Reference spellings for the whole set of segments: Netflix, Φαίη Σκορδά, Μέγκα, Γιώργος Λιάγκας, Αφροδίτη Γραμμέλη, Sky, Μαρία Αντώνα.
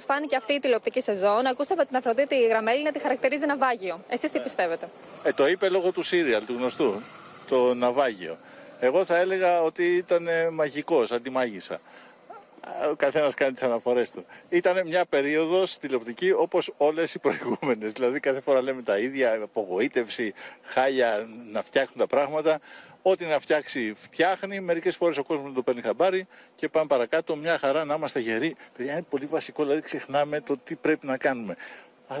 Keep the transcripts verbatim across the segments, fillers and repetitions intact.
σας φάνηκε αυτή η τηλεοπτική σεζόν? Ακούσαμε την Αφροδίτη Γραμμέλη να τη χαρακτηρίζει ναυάγιο. Εσείς τι πιστεύετε? Ε, το είπε λόγω του σύριαλ, του γνωστού, το ναυάγιο. Εγώ θα έλεγα ότι ήταν μαγικός, αντιμάγισσα. Ο καθένας κάνει τις αναφορές του. Ήταν μια περίοδος τηλεοπτική όπως όλες οι προηγούμενες. Δηλαδή κάθε φορά λέμε τα ίδια, απογοήτευση, χάλια να φτιάχνουν τα πράγματα. Ό,τι να φτιάξει φτιάχνει. Μερικές φορές ο κόσμος το παίρνει χαμπάρι και πάμε παρακάτω. Μια χαρά να είμαστε γεροί. Παιδιά, είναι πολύ βασικό, δηλαδή ξεχνάμε το τι πρέπει να κάνουμε.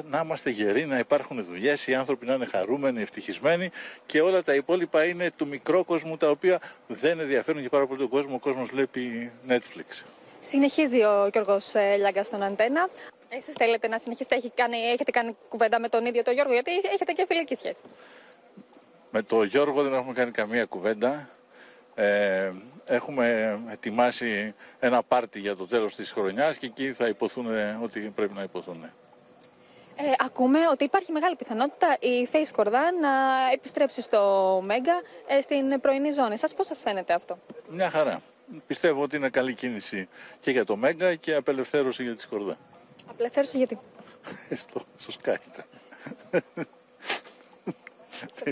Να είμαστε γεροί, να υπάρχουν δουλειές, οι άνθρωποι να είναι χαρούμενοι, ευτυχισμένοι και όλα τα υπόλοιπα είναι του μικρόκοσμου τα οποία δεν ενδιαφέρουν και πάρα πολύ τον κόσμο. Ο κόσμος βλέπει Netflix. Συνεχίζει ο Γιώργος Λιάγκας στον Αντένα. Εσείς θέλετε να συνεχίσετε, έχετε κάνει, έχετε κάνει κουβέντα με τον ίδιο τον Γιώργο, γιατί έχετε και φιλική σχέση? Με τον Γιώργο δεν έχουμε κάνει καμία κουβέντα. Ε, έχουμε ετοιμάσει ένα πάρτι για το τέλος της χρονιάς και εκεί θα υποθούν ό,τι πρέπει να υποθούν. Ε, ακούμε ότι υπάρχει μεγάλη πιθανότητα η Φαίη Σκορδά να επιστρέψει στο Μέγκα, ε, στην πρωινή ζώνη. Σας πώς σας φαίνεται αυτό? Μια χαρά. Πιστεύω ότι είναι καλή κίνηση και για το Μέγκα και απελευθέρωση για τη Σκορδά. Απελευθέρωση γιατί? στο, στο Sky ήταν.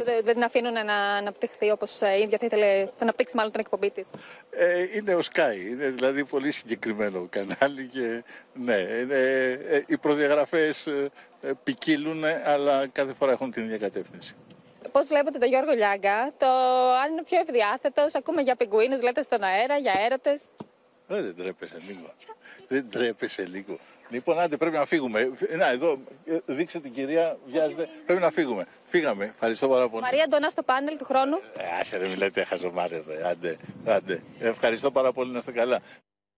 Δεν την αφήνουν να αναπτυχθεί όπως η ίδια θα ήθελε, να αναπτύξει μάλλον την εκπομπή της. Ε, είναι ο Sky, είναι δηλαδή πολύ συγκεκριμένο κανάλι και ναι, είναι, οι προδιαγραφές ποικίλουν, αλλά κάθε φορά έχουν την ίδια κατεύθυνση. Πώς βλέπετε τον Γιώργο Λιάγκα, το αν είναι πιο ευδιάθετος? Ακούμε για πιγκουίνους, λέτε στον αέρα, για έρωτες. Ρε, δεν τρέπεσαι λίγο. δεν τρέπεσαι λίγο. Λοιπόν, άντε, πρέπει να φύγουμε. Να, εδώ, δείξε την κυρία, βιάζεται. Πρέπει να φύγουμε. Φύγαμε. Ευχαριστώ πάρα πολύ. Μαρία Αντώνα στο πάνελ του χρόνου. Ε, άσε ρε, μιλάτε χαζομάρες, άντε, άντε. Ευχαριστώ πάρα πολύ, να είστε καλά.